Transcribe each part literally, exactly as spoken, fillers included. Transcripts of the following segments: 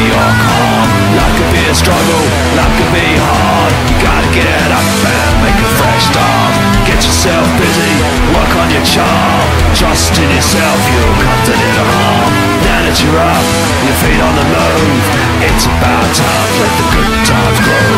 empty or calm. Life could be a struggle, life could be hard. You gotta get up and make a fresh start. Get yourself busy, work on your charm. Trust in yourself, you'll come to little harm. Now that you're up, your feet on the move, it's about time, let the good times grow.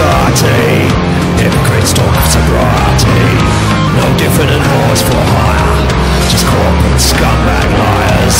society. Hypocrites talk of sobriety. No different than whores for hire. Just corporate scumbag liars.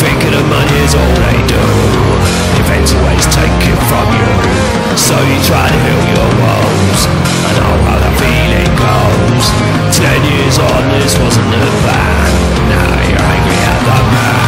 Thinking of money is all they do. Events always take it from you. So you try to heal your woes. I know how that feeling goes. Ten years on, this wasn't a plan. Now you're angry at the man.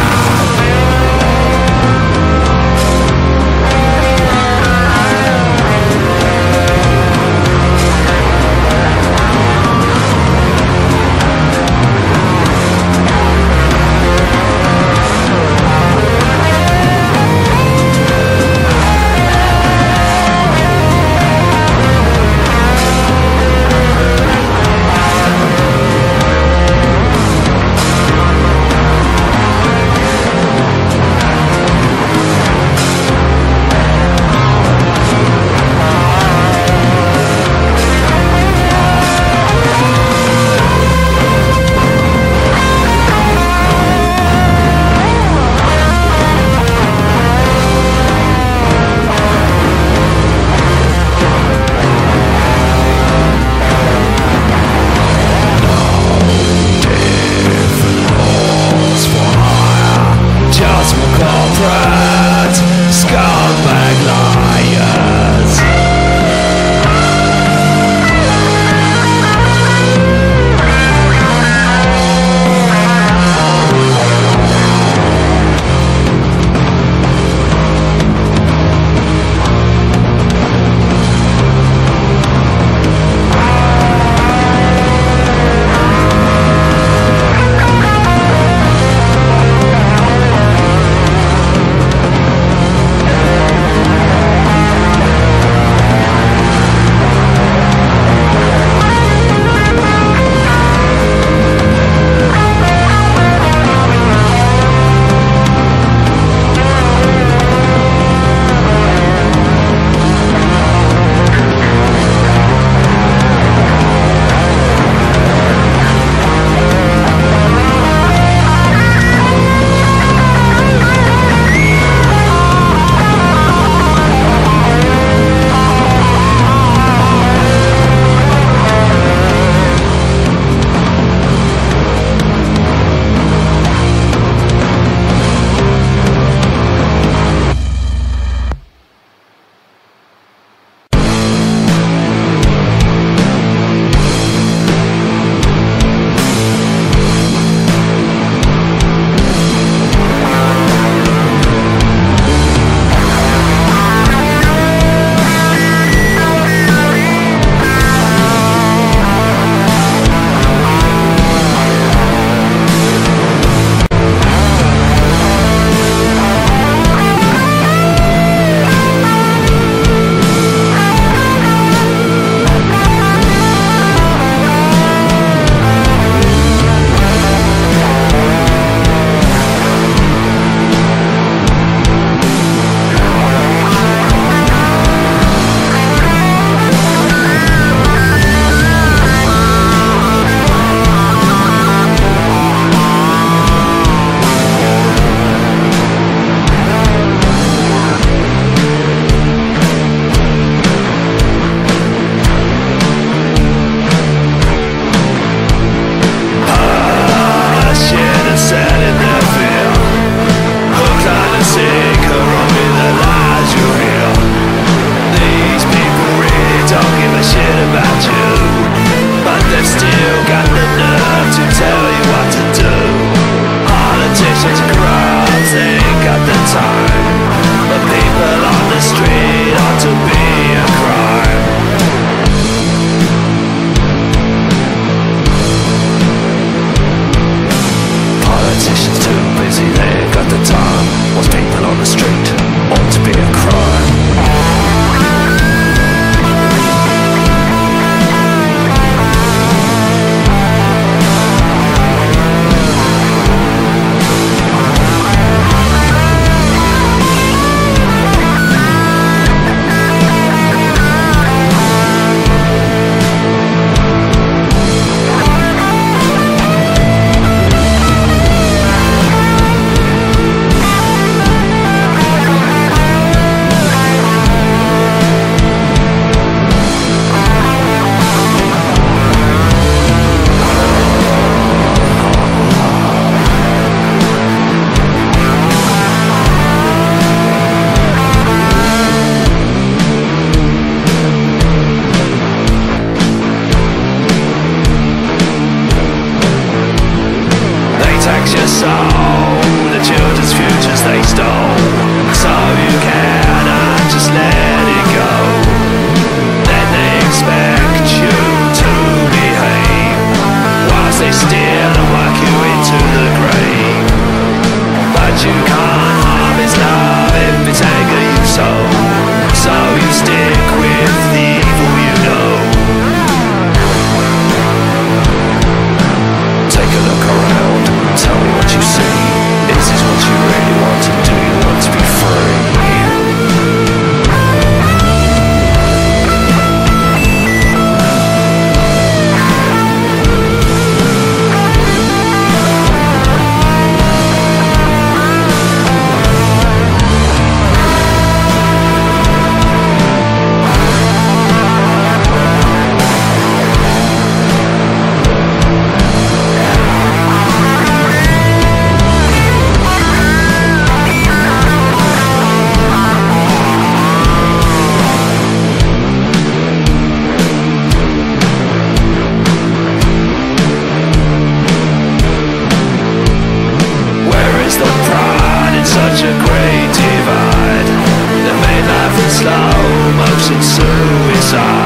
side.